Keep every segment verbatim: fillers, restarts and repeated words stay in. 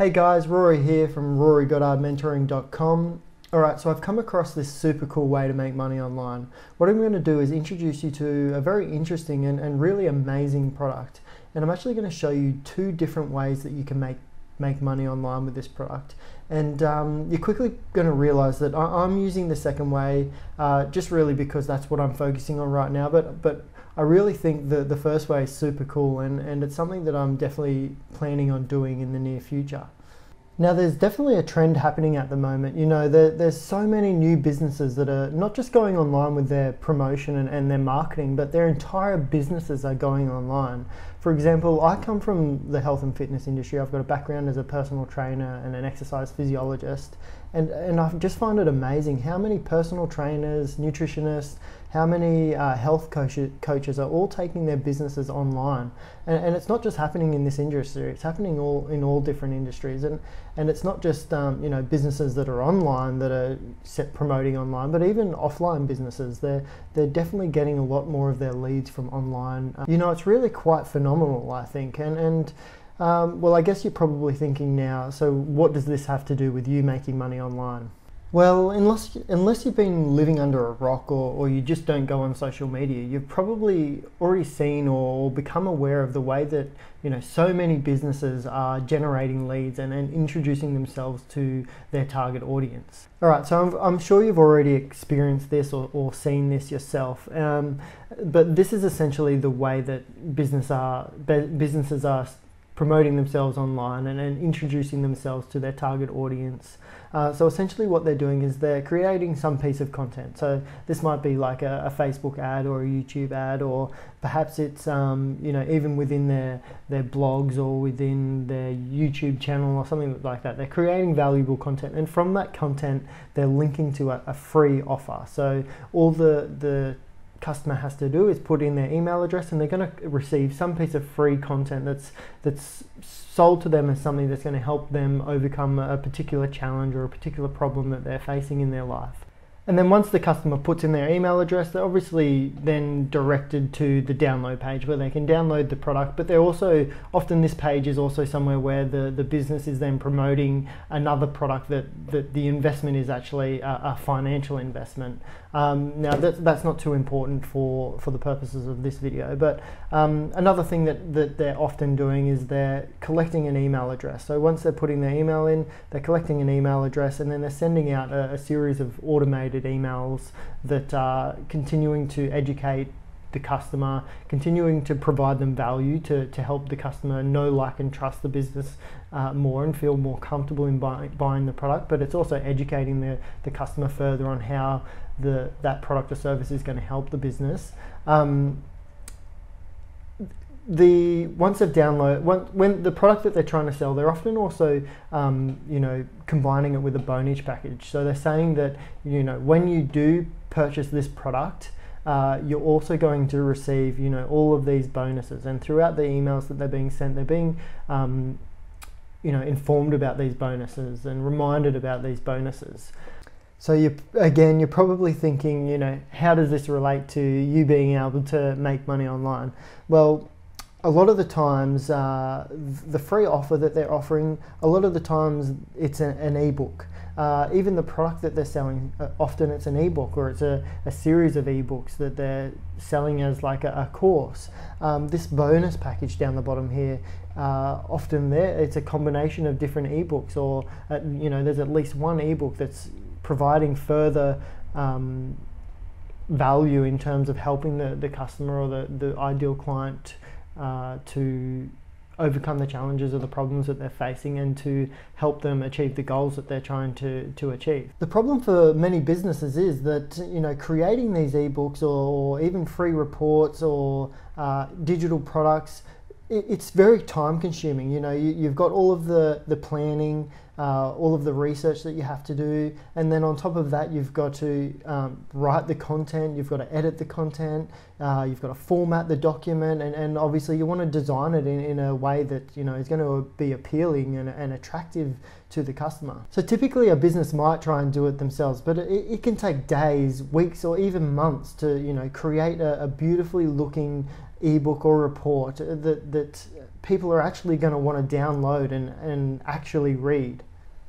Hey guys, Rory here from Rory Goddard Mentoring dot com. Alright, so I've come across this super cool way to make money online. What I'm going to do is introduce you to a very interesting and, and really amazing product. And I'm actually going to show you two different ways that you can make make money online with this product. And um, you're quickly going to realize that I, I'm using the second way uh, just really because that's what I'm focusing on right now. But but I really think that the first way is super cool, and, and it's something that I'm definitely planning on doing in the near future. Now, there's definitely a trend happening at the moment. You know, there, there's so many new businesses that are not just going online with their promotion and, and their marketing, but their entire businesses are going online. For example, I come from the health and fitness industry. I've got a background as a personal trainer and an exercise physiologist, and, and I just find it amazing how many personal trainers, nutritionists, how many uh, health coaches, coaches are all taking their businesses online. And, and it's not just happening in this industry, it's happening all in all different industries. And, and it's not just um, you know, businesses that are online that are set promoting online, but even offline businesses. They're, they're definitely getting a lot more of their leads from online. Um, you know, it's really quite phenomenal, I think. And, and um, well, I guess you're probably thinking now, so what does this have to do with you making money online? Well, unless, unless you've been living under a rock or, or you just don't go on social media, you've probably already seen or become aware of the way that, you know, so many businesses are generating leads and, and introducing themselves to their target audience. All right, so I'm, I'm sure you've already experienced this or, or seen this yourself, um, but this is essentially the way that business are, businesses are promoting themselves online and, and introducing themselves to their target audience. Uh, so essentially what they're doing is they're creating some piece of content. So this might be like a, a Facebook ad or a YouTube ad, or perhaps it's um, you know, even within their, their blogs or within their YouTube channel or something like that. They're creating valuable content, and from that content they're linking to a, a free offer. So all the, the customer has to do is put in their email address, and they're going to receive some piece of free content that's that's sold to them as something that's going to help them overcome a particular challenge or a particular problem that they're facing in their life. And then once the customer puts in their email address, they're obviously then directed to the download page where they can download the product, but they're also, often this page is also somewhere where the, the business is then promoting another product that, that the investment is actually a, a financial investment. Um, now that's, that's not too important for, for the purposes of this video, but um, another thing that, that they're often doing is they're collecting an email address. So once they're putting their email in, they're collecting an email address, and then they're sending out a, a series of automated emails that are continuing to educate the customer, continuing to provide them value to, to help the customer know, like, and trust the business uh, more and feel more comfortable in buy, buying the product. But it's also educating the, the customer further on how the that product or service is going to help the business. Um, The once they've downloaded, when, when the product that they're trying to sell, they're often also, um, you know, combining it with a bonus package. So they're saying that, you know, when you do purchase this product, uh, you're also going to receive, you know, all of these bonuses. And throughout the emails that they're being sent, they're being, um, you know, informed about these bonuses and reminded about these bonuses. So you, again, you're probably thinking, you know, how does this relate to you being able to make money online? Well, a lot of the times, uh, the free offer that they're offering, a lot of the times it's an, an ebook. Uh, even the product that they're selling, uh, often it's an ebook, or it's a, a series of ebooks that they're selling as like a, a course. Um, this bonus package down the bottom here, uh, often there it's a combination of different ebooks, or uh, you know, there's at least one ebook that's providing further um, value in terms of helping the, the customer or the, the ideal client Uh, to overcome the challenges or the problems that they're facing, and to help them achieve the goals that they're trying to, to achieve. The problem for many businesses is that, you know, creating these ebooks or even free reports or uh, digital products, it, it's very time consuming. You know, you, you've got all of the, the planning, Uh, all of the research that you have to do, and then on top of that you've got to um, write the content, you've got to edit the content, uh, you've got to format the document, and, and obviously you want to design it in, in a way that, you know, is going to be appealing and, and attractive to the customer. So typically a business might try and do it themselves, but it, it can take days, weeks, or even months to, you know, create a, a beautifully looking ebook or report that, that people are actually going to want to download and, and actually read.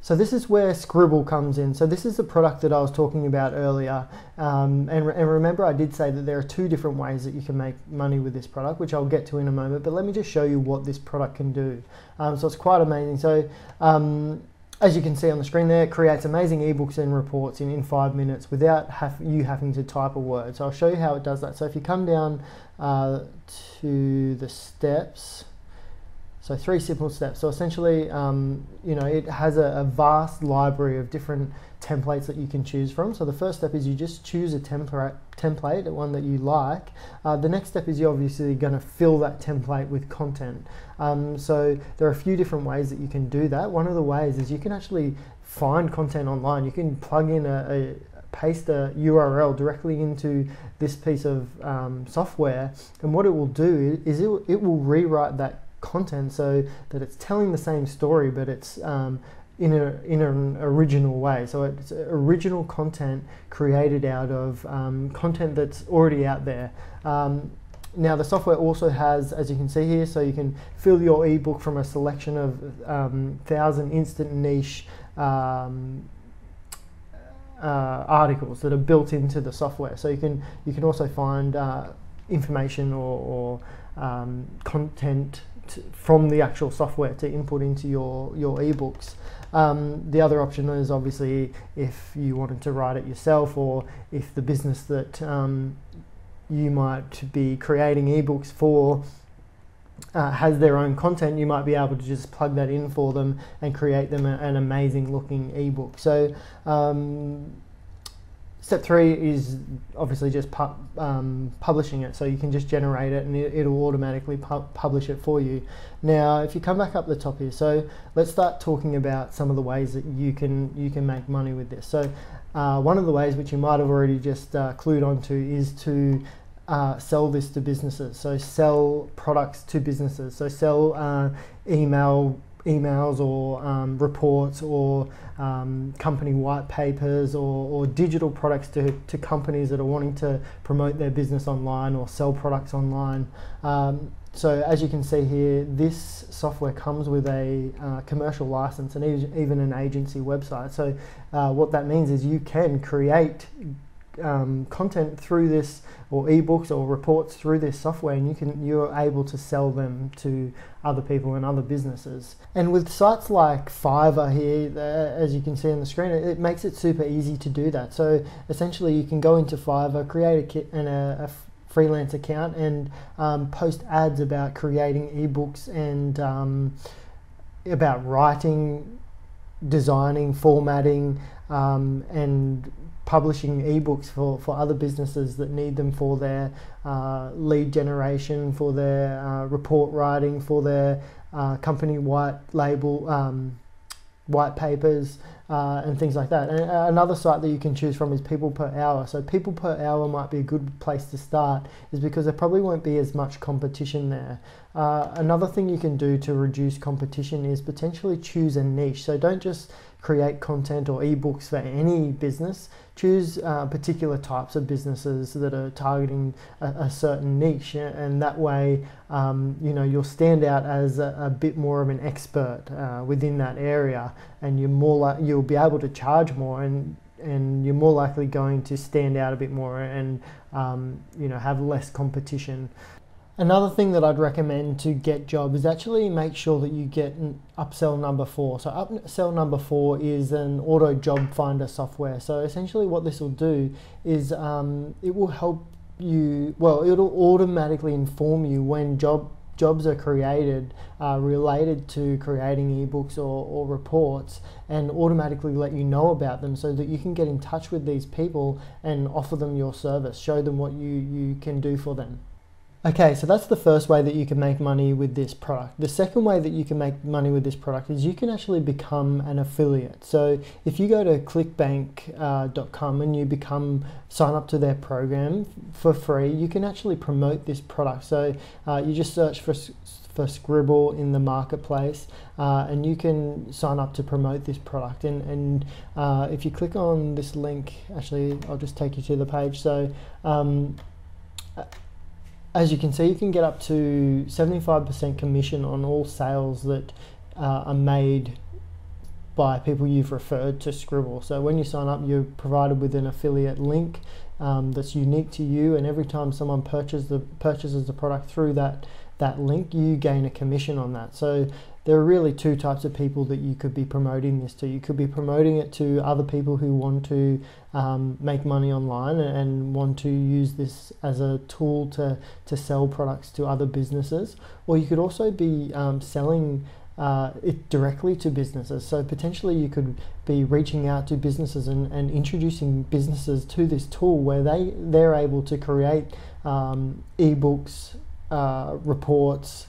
So this is where Scribble comes in. So this is the product that I was talking about earlier. Um, and, re and remember, I did say that there are two different ways that you can make money with this product, which I'll get to in a moment, but let me just show you what this product can do. Um, so it's quite amazing. So um, as you can see on the screen there, it creates amazing ebooks and reports in, in five minutes without have you having to type a word. So I'll show you how it does that. So if you come down uh, to the steps, so three simple steps. So essentially, um, you know, it has a, a vast library of different templates that you can choose from. So the first step is you just choose a template, template, one that you like. Uh, the next step is you're obviously going to fill that template with content. Um, so there are a few different ways that you can do that. One of the ways is you can actually find content online. You can plug in a, a paste a U R L directly into this piece of um, software, and what it will do is it, it will rewrite that content so that it's telling the same story, but it's um, in, a, in an original way. So it's original content created out of um, content that's already out there. Um, now the software also has, as you can see here, so you can fill your ebook from a selection of um, thousand instant niche um, uh, articles that are built into the software. So you can, you can also find uh, information or, or um, content from the actual software to input into your your ebooks. Um, the other option is obviously if you wanted to write it yourself, or if the business that um, you might be creating ebooks for uh, has their own content, you might be able to just plug that in for them and create them a, an amazing looking ebook. So um, step three is obviously just pu um, publishing it. So you can just generate it and it, it'll automatically pu publish it for you. Now, if you come back up the top here, so let's start talking about some of the ways that you can, you can make money with this. So uh, one of the ways, which you might have already just uh, clued onto, is to Uh, sell this to businesses. So sell products to businesses. So sell uh, email emails or um, reports or um, company white papers or, or digital products to, to companies that are wanting to promote their business online or sell products online. Um, so as you can see here, this software comes with a uh, commercial license and even an agency website. So uh, what that means is you can create Um, content through this, or ebooks or reports through this software, and you can, you're able to sell them to other people and other businesses. And with sites like Fiverr here, uh, as you can see on the screen, it, it makes it super easy to do that. So essentially you can go into Fiverr, create a kit and a, a freelance account, and um, post ads about creating ebooks and um, about writing, designing, formatting, um, and publishing ebooks for, for other businesses that need them for their uh, lead generation, for their uh, report writing, for their uh, company white label, um, white papers, uh, and things like that. And another site that you can choose from is People Per Hour. So People Per Hour might be a good place to start, is because there probably won't be as much competition there. Uh, another thing you can do to reduce competition is potentially choose a niche. So don't just create content or ebooks for any business. Choose uh, particular types of businesses that are targeting a, a certain niche, and that way um, you know, you'll stand out as a, a bit more of an expert uh, within that area, and you're more like, you'll be able to charge more, and and you're more likely going to stand out a bit more and um, you know, have less competition. Another thing that I'd recommend to get job is actually make sure that you get upsell number four. So upsell number four is an auto job finder software. So essentially what this will do is um, it will help you, well, it'll automatically inform you when job jobs are created uh, related to creating ebooks or, or reports, and automatically let you know about them so that you can get in touch with these people and offer them your service, show them what you, you can do for them. Okay, so that's the first way that you can make money with this product. The second way that you can make money with this product is you can actually become an affiliate. So if you go to click bank dot com uh, and you become, sign up to their program for free, you can actually promote this product. So uh, you just search for for Scribble in the marketplace, uh, and you can sign up to promote this product. And, and uh, if you click on this link, actually, I'll just take you to the page. So. Um, as you can see, you can get up to seventy-five percent commission on all sales that uh, are made by people you've referred to Scribble. So when you sign up, you're provided with an affiliate link um, that's unique to you, and every time someone purchases the purchases the product through that that link, you gain a commission on that. So there are really two types of people that you could be promoting this to. You could be promoting it to other people who want to um, make money online and want to use this as a tool to, to sell products to other businesses. Or you could also be um, selling uh, it directly to businesses. So potentially you could be reaching out to businesses and, and introducing businesses to this tool where they, they're able to create um, ebooks, uh, reports,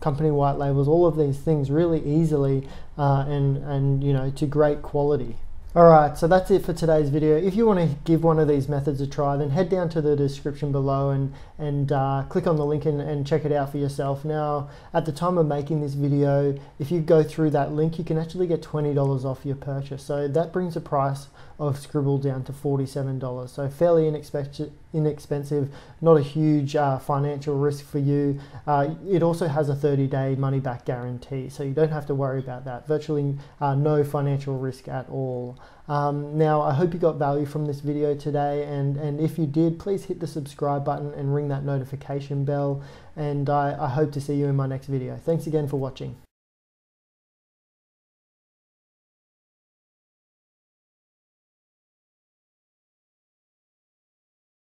company white labels, all of these things really easily uh, and, and you know, to great quality. Alright, so that's it for today's video. If you want to give one of these methods a try, then head down to the description below and, and uh, click on the link and, and check it out for yourself. Now, at the time of making this video, if you go through that link, you can actually get twenty dollars off your purchase. So that brings the price of Scribble down to forty-seven dollars. So fairly inexpensive, inexpensive not a huge uh, financial risk for you. Uh, it also has a thirty day money back guarantee, so you don't have to worry about that. Virtually uh, no financial risk at all. Um, now, I hope you got value from this video today, and, and if you did, please hit the subscribe button and ring that notification bell, and I, I hope to see you in my next video. Thanks again for watching.